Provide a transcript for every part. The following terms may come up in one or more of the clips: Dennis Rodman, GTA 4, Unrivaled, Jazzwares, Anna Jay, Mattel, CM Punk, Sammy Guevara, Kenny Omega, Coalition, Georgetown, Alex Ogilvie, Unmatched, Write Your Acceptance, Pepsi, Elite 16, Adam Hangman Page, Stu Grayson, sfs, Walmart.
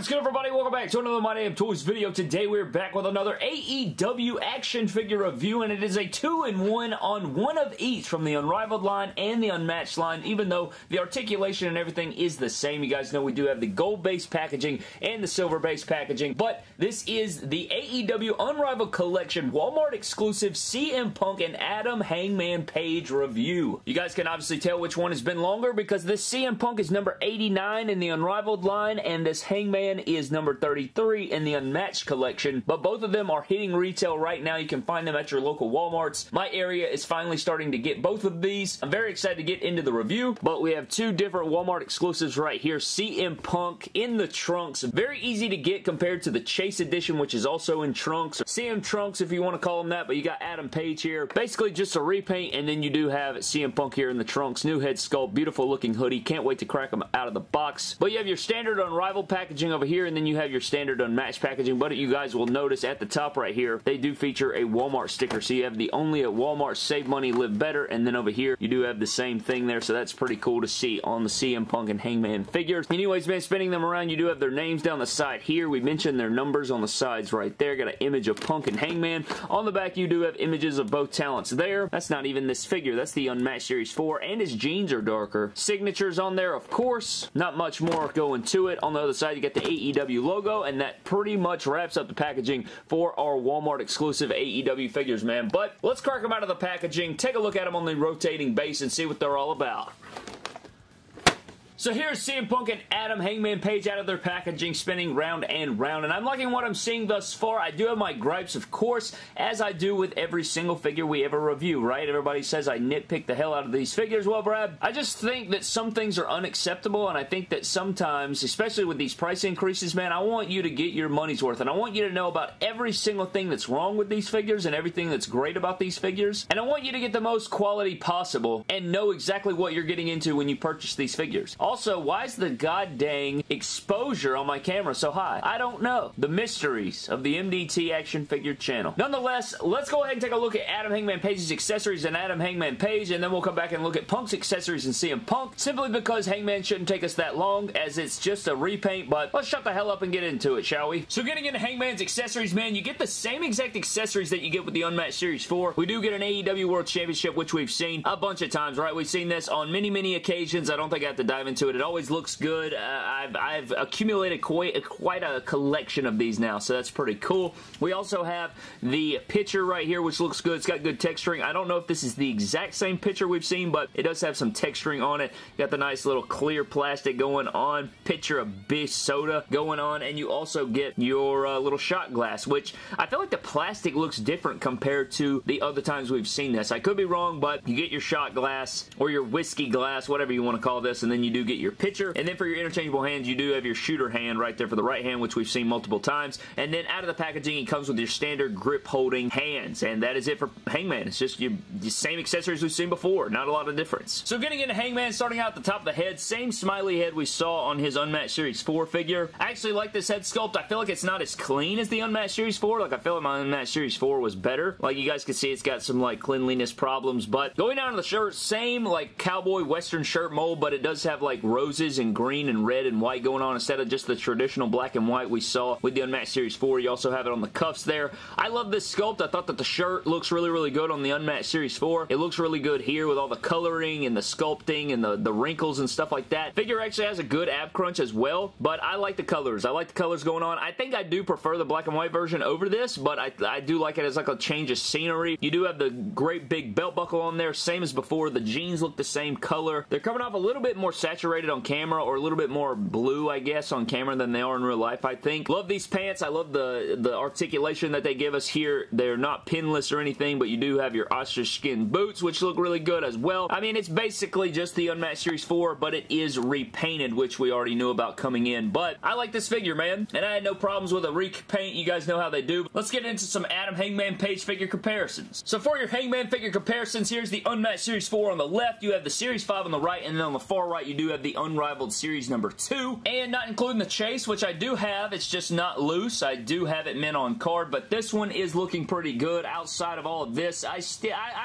What's good, everybody? Welcome back to another My Damn Toys video. Today we're back with another AEW action figure review, and it is a 2-in-1 on one of each from the Unrivaled line and the Unmatched line, even though the articulation and everything is the same. You guys know we do have the gold-based packaging and the silver-based packaging, but this is the AEW Unrivaled Collection Walmart exclusive CM Punk and Adam Hangman Page review. You guys can obviously tell which one has been longer because this CM Punk is number 89 in the Unrivaled line, and this Hangman is number 33 in the Unmatched collection, but both of them are hitting retail right now. You can find them at your local Walmarts. My area is finally starting to get both of these. I'm very excited to get into the review, but we have two different Walmart exclusives right here. CM Punk in the trunks. Very easy to get compared to the Chase Edition, which is also in trunks. CM Trunks, if you want to call them that, but you got Adam Page here. Basically just a repaint, and then you do have CM Punk here in the trunks. New head sculpt, beautiful looking hoodie. Can't wait to crack them out of the box. But you have your standard Unrivaled packaging over here, and then you have your standard Unmatched packaging, but you guys will notice at the top right here they do feature a Walmart sticker, so you have the only at Walmart, save money, live better, and then over here you do have the same thing there, so that's pretty cool to see on the CM Punk and Hangman figures. Anyways, man, spinning them around, you do have their names down the side here. We mentioned their numbers on the sides right there. Got an image of Punk and Hangman. On the back you do have images of both talents there. That's not even this figure, that's the Unmatched Series 4, and his jeans are darker. Signatures on there, of course. Not much more going to it. On the other side you get the AEW logo, and that pretty much wraps up the packaging for our Walmart exclusive AEW figures, man. But let's crack them out of the packaging, take a look at them on the rotating base, and see what they're all about. So here's CM Punk and Adam Hangman Page out of their packaging, spinning round and round, and I'm liking what I'm seeing thus far. I do have my gripes, of course, as I do with every single figure we ever review, right? Everybody says I nitpick the hell out of these figures. Well, Brad, I just think that some things are unacceptable, and I think that sometimes, especially with these price increases, man, I want you to get your money's worth, and I want you to know about every single thing that's wrong with these figures and everything that's great about these figures, and I want you to get the most quality possible and know exactly what you're getting into when you purchase these figures. Also, why is the goddamn exposure on my camera so high? I don't know. The mysteries of the MDT action figure channel. Nonetheless, let's go ahead and take a look at Adam Hangman Page's accessories and Adam Hangman Page, and then we'll come back and look at Punk's accessories and CM Punk, simply because Hangman shouldn't take us that long as it's just a repaint, but let's shut the hell up and get into it, shall we? So getting into Hangman's accessories, man, you get the same exact accessories that you get with the Unmatched Series 4. We do get an AEW World Championship, which we've seen a bunch of times, right? We've seen this on many, many occasions. I don't think I have to dive into it. It always looks good. I've accumulated quite a collection of these now, so that's pretty cool. We also have the picture right here, which looks good. It's got good texturing. I don't know if this is the exact same picture we've seen, but it does have some texturing on it. Got the nice little clear plastic going on, picture of Bish Soda going on, and you also get your little shot glass, which I feel like the plastic looks different compared to the other times we've seen this. I could be wrong, but you get your shot glass or your whiskey glass, whatever you want to call this, and then you do get your pitcher, and then for your interchangeable hands you do have your shooter hand right there for the right hand, which we've seen multiple times, and then out of the packaging it comes with your standard grip holding hands, and that is it for Hangman. It's just the same accessories we've seen before, not a lot of difference. So getting into Hangman, starting out at the top of the head, same smiley head we saw on his Unmatched Series 4 figure. I actually like this head sculpt. I feel like it's not as clean as the Unmatched Series 4. Like, I feel like my Unmatched Series 4 was better. Like, you guys can see it's got some like cleanliness problems, but going down to the shirt, same like cowboy western shirt mold, but it does have like roses and green and red and white going on instead of just the traditional black and white we saw with the Unmatched Series 4. You also have it on the cuffs there. I love this sculpt. I thought that the shirt looks really, really good on the Unmatched Series 4. It looks really good here with all the coloring and the sculpting and the wrinkles and stuff like that. Figure actually has a good ab crunch as well, but I like the colors. I like the colors going on. I think I do prefer the black and white version over this, but I do like it as like a change of scenery. You do have the great big belt buckle on there, same as before. The jeans look the same color. They're coming off a little bit more saturated on camera, or a little bit more blue, I guess, on camera than they are in real life, I think. Love these pants. I love the articulation that they give us here. They're not pinless or anything, but you do have your ostrich skin boots, which look really good as well. I mean, it's basically just the Unmatched Series 4, but it is repainted, which we already knew about coming in, but I like this figure, man, and I had no problems with a repaint. You guys know how they do. Let's get into some Adam Hangman Page figure comparisons. So for your Hangman figure comparisons, here's the Unmatched Series 4 on the left. You have the Series 5 on the right, and then on the far right, you do have the Unrivaled Series number 2. And not including the chase, which I do have. It's just not loose. I do have it mint on card, but this one is looking pretty good. Outside of all of this, I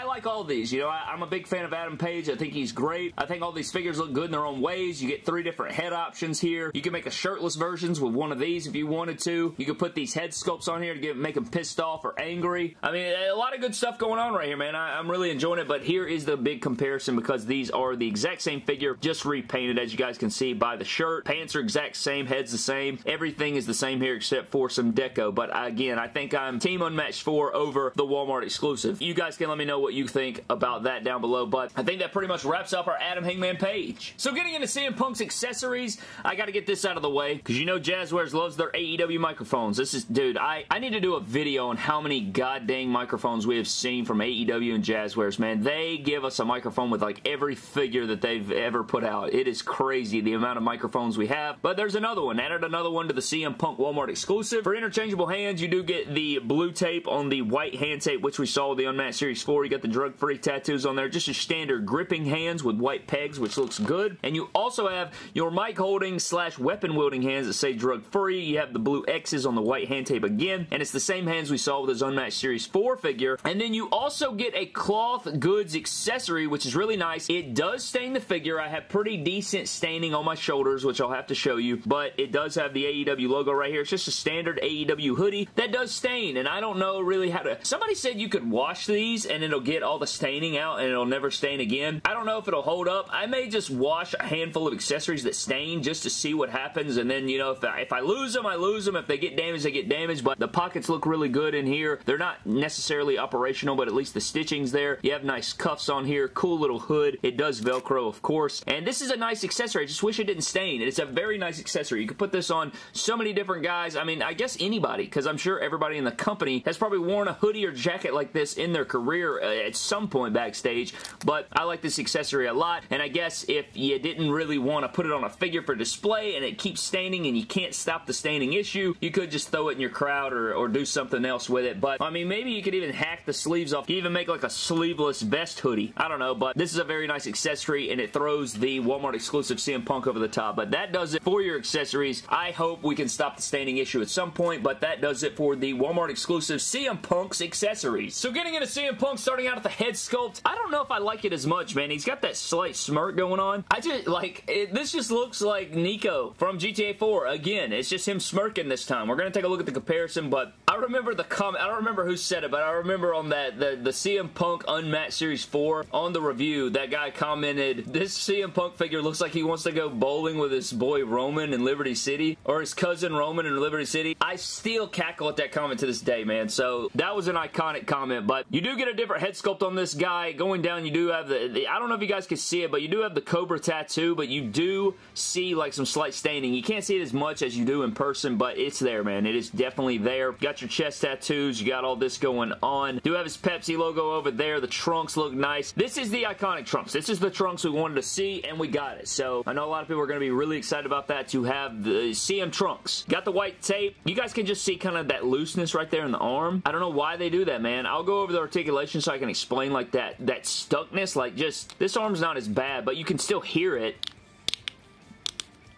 like all these. You know, I'm a big fan of Adam Page. I think he's great. I think all these figures look good in their own ways. You get 3 different head options here. You can make a shirtless versions with one of these if you wanted to. You could put these head sculpts on here to make them pissed off or angry. I mean, a lot of good stuff going on right here, man. I'm really enjoying it, but here is the big comparison because these are the exact same figure, just repainted, as you guys can see by the shirt. Pants are exact same, head's the same. Everything is the same here except for some deco, but again, I think I'm Team Unmatched 4 over the Walmart exclusive. You guys can let me know what you think about that down below, but I think that pretty much wraps up our Adam Hangman Page. So getting into CM Punk's accessories, I gotta get this out of the way, because you know Jazzwares loves their AEW microphones. This is, dude, I need to do a video on how many goddamn microphones we have seen from AEW and Jazzwares, man. They give us a microphone with like every figure that they've ever put out. It is crazy the amount of microphones we have, but there's another one. Added another one to the CM Punk Walmart exclusive. For interchangeable hands, you do get the blue tape on the white hand tape, which we saw with the Unmatched Series 4. You got the drug-free tattoos on there. Just your standard gripping hands with white pegs, which looks good. And you also have your mic holding / weapon wielding hands that say drug-free. You have the blue X's on the white hand tape again, and it's the same hands we saw with his Unmatched Series 4 figure. And then you also get a cloth goods accessory, which is really nice. It does stain the figure. I have pretty decent staining on my shoulders, which I'll have to show you, but it does have the AEW logo right here. It's just a standard AEW hoodie that does stain, and I don't know really how to... Somebody said you could wash these, and it'll get all the staining out, and it'll never stain again. I don't know if it'll hold up. I may just wash a handful of accessories that stain just to see what happens, and then, you know, if I lose them, I lose them. If they get damaged, they get damaged, but the pockets look really good in here. They're not necessarily operational, but at least the stitching's there. You have nice cuffs on here, cool little hood. It does Velcro, of course, and this is a nice accessory. I just wish it didn't stain. It's a very nice accessory. You could put this on so many different guys. I mean, I guess anybody, because I'm sure everybody in the company has probably worn a hoodie or jacket like this in their career at some point backstage, but I like this accessory a lot, and I guess if you didn't really want to put it on a figure for display and it keeps staining and you can't stop the staining issue, you could just throw it in your crowd or do something else with it. But I mean, maybe you could even hack the sleeves off. You even make like a sleeveless vest hoodie. I don't know, but this is a very nice accessory, and it throws the Walmart exclusive CM Punk over the top. But that does it for your accessories. I hope we can stop the staining issue at some point, but that does it for the Walmart exclusive CM Punk's accessories. So getting into CM Punk, starting out at the head sculpt, I don't know if I like it as much, man. He's got that slight smirk going on. I just, like, this just looks like Nico from GTA 4. Again, it's just him smirking this time. We're going to take a look at the comparison, but I remember the comment. I don't remember who said it, but I remember on that, the CM Punk Unmatched Series 4, on the review, that guy commented, this CM Punk figure looks like he wants to go bowling with his boy Roman in Liberty City, or his cousin Roman in Liberty City. I still cackle at that comment to this day, man. So that was an iconic comment, but you do get a different head sculpt on this guy. Going down, you do have the I don't know if you guys can see it, but you do have the Cobra tattoo, but you do see like some slight staining. You can't see it as much as you do in person, but it's there, man. It is definitely there. Got your chest tattoos. You got all this going on. Do have his Pepsi logo over there. The trunks look nice. This is the iconic trunks. This is the trunks we wanted to see, and we got it. So I know a lot of people are going to be really excited about that, to have the CM trunks. Got the white tape. You guys can just see kind of that looseness right there in the arm. I don't know why they do that, man. I'll go over the articulation so I can explain like that stuckness. Like, just this arm's not as bad, but you can still hear it.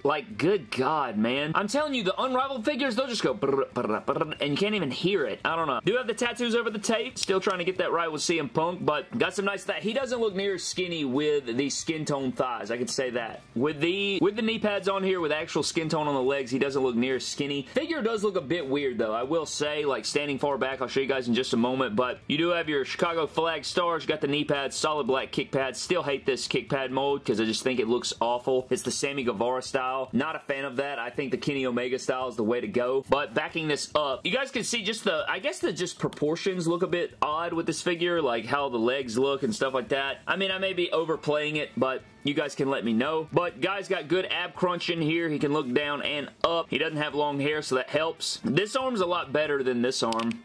Like, good God, man. I'm telling you, the Unrivaled figures, they'll just go brr, brr, brr, and you can't even hear it. I don't know. Do have the tattoos over the tape. Still trying to get that right with CM Punk, but got some nice thighs. He doesn't look near as skinny with the skin tone thighs. I could say that. With the knee pads on here, with actual skin tone on the legs, he doesn't look near as skinny. Figure does look a bit weird, though. I will say, like, standing far back, I'll show you guys in just a moment, but you do have your Chicago flag stars. You got the knee pads, solid black kick pads. Still hate this kick pad mold because I just think it looks awful. It's the Sammy Guevara style. Not a fan of that. I think the Kenny Omega style is the way to go. But backing this up, you guys can see just the, I guess the just proportions look a bit odd with this figure, like how the legs look and stuff like that. I mean, I may be overplaying it, but you guys can let me know. But guy's got good ab crunch in here. He can look down and up. He doesn't have long hair, so that helps. This arm's a lot better than this arm.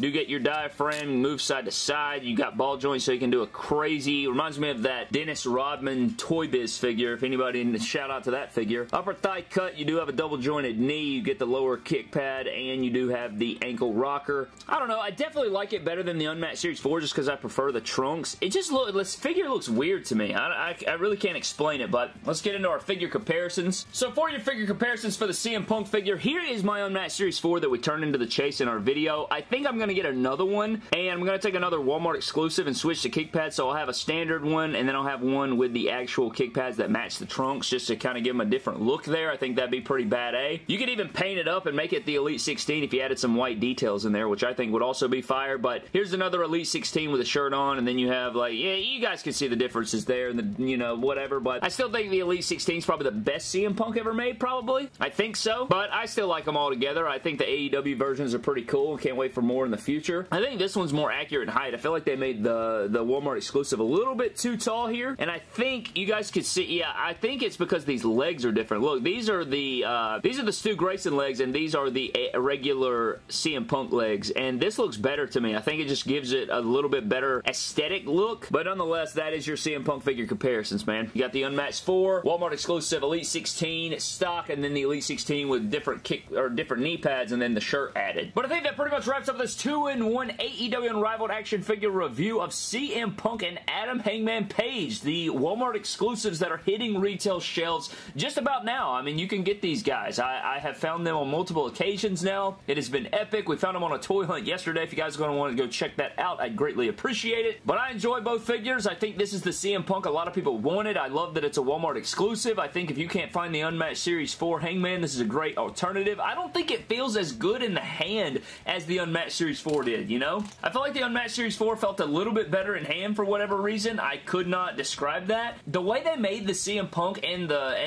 do get your diaphragm, move side to side. You got ball joints, so you can do a crazy. Reminds me of that Dennis Rodman Toy Biz figure. If anybody, shout out to that figure. Upper thigh cut, you do have a double jointed knee. You get the lower kick pad, and you do have the ankle rocker. I don't know. I definitely like it better than the Unmatched Series 4 just because I prefer the trunks. It just looks, this figure looks weird to me. I really can't explain it, but let's get into our figure comparisons. So for your figure comparisons for the CM Punk figure, here is my Unmatched Series 4 that we turned into the chase in our video. I think I'm going to get another one, and I'm going to take another Walmart exclusive and switch to kick pads, so I'll have a standard one, and then I'll have one with the actual kick pads that match the trunks just to kind of give them a different look there. I think that'd be pretty bad, eh? You could even paint it up and make it the Elite 16 if you added some white details in there, which I think would also be fire, but here's another Elite 16 with a shirt on, and then you have, like, yeah, you guys can see the differences there and the, you know, whatever, but I still think the Elite 16 is probably the best CM Punk ever made, probably. I think so, but I still like them all together. I think the AEW versions are pretty cool. Can't wait for more in the future. I think this one's more accurate in height. I feel like they made the Walmart exclusive a little bit too tall here, and I think you guys could see, yeah, I think it's because these legs are different. Look, these are the Stu Grayson legs, and these are the regular CM Punk legs, and this looks better to me. I think it just gives it a little bit better aesthetic look, but nonetheless, that is your CM Punk figure comparisons, man. You got the Unmatched 4, Walmart exclusive, Elite 16 stock, and then the Elite 16 with different kick or different knee pads, and then the shirt added. But I think that pretty much wraps up this 2-in-1 AEW Unrivaled action figure review of CM Punk and Adam Hangman Page, the Walmart exclusives that are hitting retail shelves just about now. I mean, you can get these guys. I have found them on multiple occasions now. It has been epic. We found them on a toy hunt yesterday. If you guys are going to want to go check that out, I'd greatly appreciate it. But I enjoy both figures. I think this is the CM Punk a lot of people wanted. I love that it's a Walmart exclusive. I think if you can't find the Unmatched Series 4 Hangman, this is a great alternative. I don't think it feels as good in the hand as the Unmatched Series 4 did, you know? I feel like the Unmatched Series 4 felt a little bit better in hand for whatever reason. I could not describe that. The way they made the CM Punk and the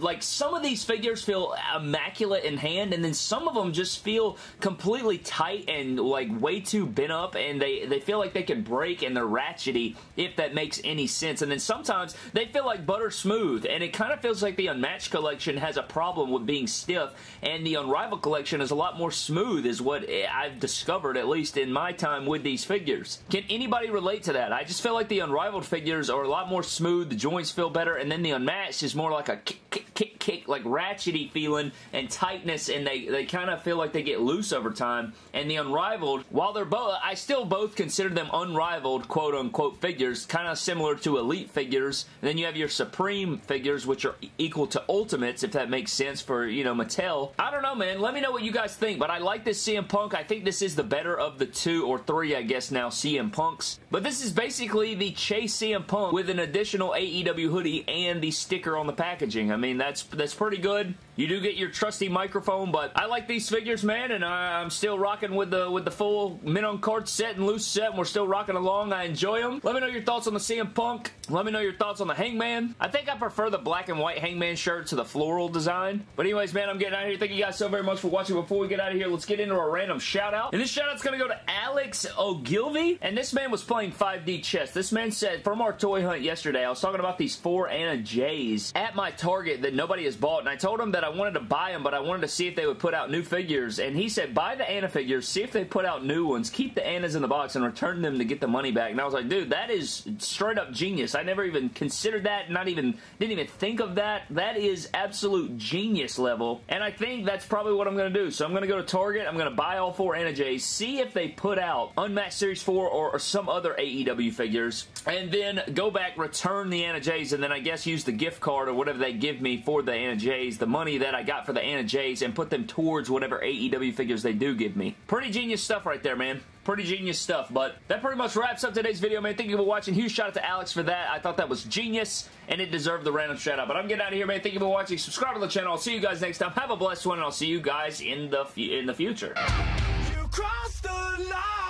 like, some of these figures feel immaculate in hand, and then some of them just feel completely tight and like way too bent up, and they feel like they can break and they're ratchety, if that makes any sense. And then sometimes they feel like butter smooth, and it kind of feels like the Unmatched collection has a problem with being stiff, and the Unrivaled collection is a lot more smooth, is what I've discovered, at least in my time with these figures. Can anybody relate to that? I just feel like the Unrivaled figures are a lot more smooth, the joints feel better, and then the Unmatched is more like a kick, like ratchety feeling and tightness, and they kind of feel like they get loose over time. And the Unrivaled, while they're both, I still both consider them Unrivaled quote-unquote figures, kind of similar to Elite figures. And then you have your Supreme figures, which are equal to Ultimates, if that makes sense, for, you know, Mattel. I don't know, man. Let me know what you guys think, but I like this CM Punk. I think this is the better of the two or three, I guess now, CM Punks. But this is basically the Chase CM Punk with an additional AEW hoodie and the sticker on the packaging. I mean, that's pretty good. You do get your trusty microphone, but I like these figures, man, and I'm still rocking with the full men on card set and loose set, and we're still rocking along. I enjoy them. Let me know your thoughts on the CM Punk. Let me know your thoughts on the Hangman. I think I prefer the black and white Hangman shirt to the floral design. But anyways, man, I'm getting out of here. Thank you guys so very much for watching. Before we get out of here, let's get into our random shout-out. And this shout-out's going to go to Alex Ogilvie, and this man was playing 5D chess. This man said, from our toy hunt yesterday, I was talking about these 4 Anna Jays at my Target that nobody has bought, and I told him that I wanted to buy them, but I wanted to see if they would put out new figures, and he said, buy the Anna figures, see if they put out new ones, keep the Annas in the box, and return them to get the money back. And I was like, dude, that is straight up genius. I never even considered that, didn't even think of that. That is absolute genius level, and I think that's probably what I'm going to do. So I'm going to go to Target, I'm going to buy all 4 Anna Jays, see if they put out Unmatched Series 4 or some other AEW figures, and then go back, return the Anna Jays, and then I guess use the gift card or whatever they give me for the Anna Jays, the money that I got for the Anna Jays, and put them towards whatever AEW figures they do give me. Pretty genius stuff right there, man. Pretty genius stuff, but that pretty much wraps up today's video, man. Thank you for watching. Huge shout out to Alex for that. I thought that was genius, and it deserved the random shout out. But I'm getting out of here, man. Thank you for watching. Subscribe to the channel. I'll see you guys next time. Have a blessed one, and I'll see you guys in the future. You crossed the line.